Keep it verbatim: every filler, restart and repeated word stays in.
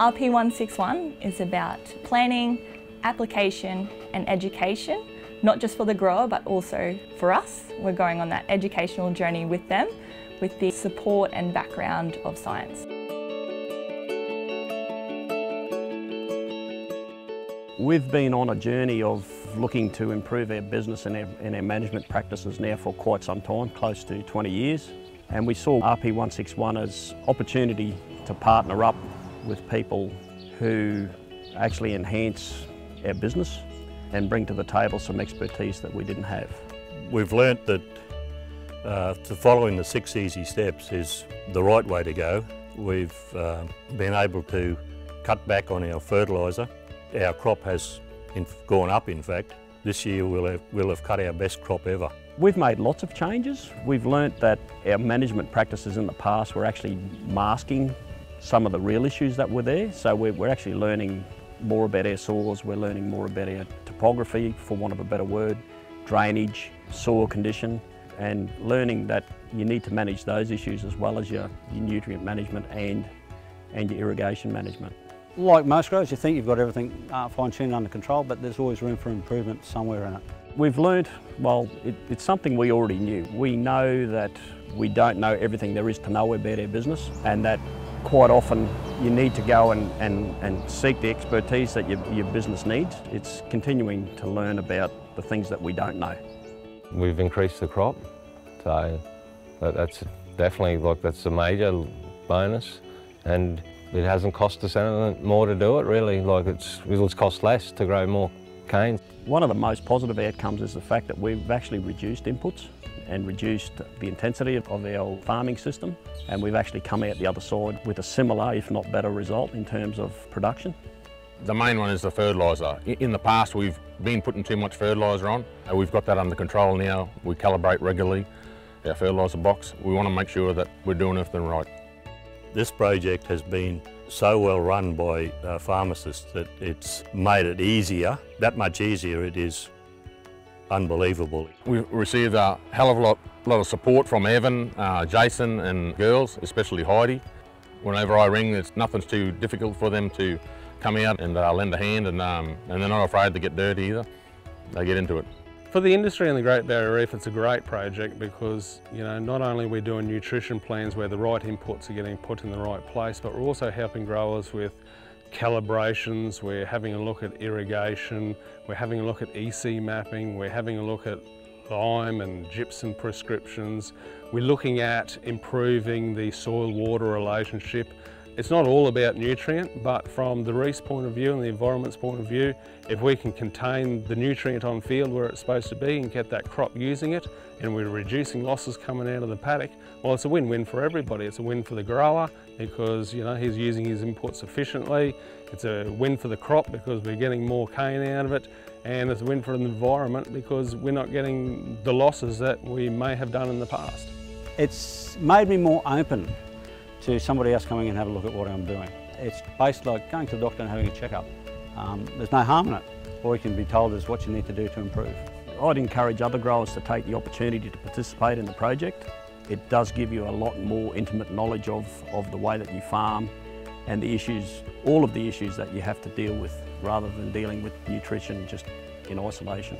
R P one sixty-one is about planning, application and education, not just for the grower but also for us. We're going on that educational journey with them with the support and background of science. We've been on a journey of looking to improve our business and our, and our management practices now for quite some time, close to twenty years. And we saw R P one sixty-one as an opportunity to partner up with people who actually enhance our business and bring to the table some expertise that we didn't have. We've learnt that uh, the following the six easy steps is the right way to go. We've uh, been able to cut back on our fertiliser. Our crop has in gone up, in fact. This year we'll have, we'll have cut our best crop ever. We've made lots of changes. We've learnt that our management practices in the past were actually masking some of the real issues that were there. So we're, we're actually learning more about our soils, we're learning more about our topography, for want of a better word, drainage, soil condition, and learning that you need to manage those issues as well as your, your nutrient management and, and your irrigation management. Like most growers, you think you've got everything uh, fine-tuned under control, but there's always room for improvement somewhere in it. We've learned, well, it, it's something we already knew. We know that we don't know everything there is to know about our business, and that quite often you need to go and, and, and seek the expertise that your, your business needs. It's continuing to learn about the things that we don't know. We've increased the crop, so that, that's definitely, like, that's a major bonus, and it hasn't cost us anything more to do it really, like it's, it'll cost less to grow more cane. One of the most positive outcomes is the fact that we've actually reduced inputs and reduced the intensity of our farming system, and we've actually come out the other side with a similar, if not better, result in terms of production. The main one is the fertiliser. In the past we've been putting too much fertiliser on, and we've got that under control now. We calibrate regularly our fertiliser box. We want to make sure that we're doing everything right. This project has been so well run by uh, pharmacists that it's made it easier. That much easier it is. Unbelievable. We've received a hell of a lot, lot of support from Evan, uh, Jason and girls, especially Heidi. Whenever I ring, it's, nothing's too difficult for them to come out and uh, lend a hand, and, um, and they're not afraid to get dirty either. They get into it. For the industry in the Great Barrier Reef, it's a great project because, you know, not only are we doing nutrition plans where the right inputs are getting put in the right place, but we're also helping growers with calibrations, we're having a look at irrigation, we're having a look at E C mapping, we're having a look at lime and gypsum prescriptions, we're looking at improving the soil-water relationship. It's not all about nutrient, but from the reef's point of view and the environment's point of view, if we can contain the nutrient on field where it's supposed to be and get that crop using it, and we're reducing losses coming out of the paddock, well, it's a win-win for everybody. It's a win for the grower because, you know, he's using his inputs efficiently. It's a win for the crop because we're getting more cane out of it, and it's a win for the environment because we're not getting the losses that we may have done in the past. It's made me more open to somebody else coming and have a look at what I'm doing. It's basically like going to the doctor and having a checkup. Um, there's no harm in it. All you can be told is what you need to do to improve. I'd encourage other growers to take the opportunity to participate in the project. It does give you a lot more intimate knowledge of, of the way that you farm and the issues, all of the issues that you have to deal with, rather than dealing with nutrition just in isolation.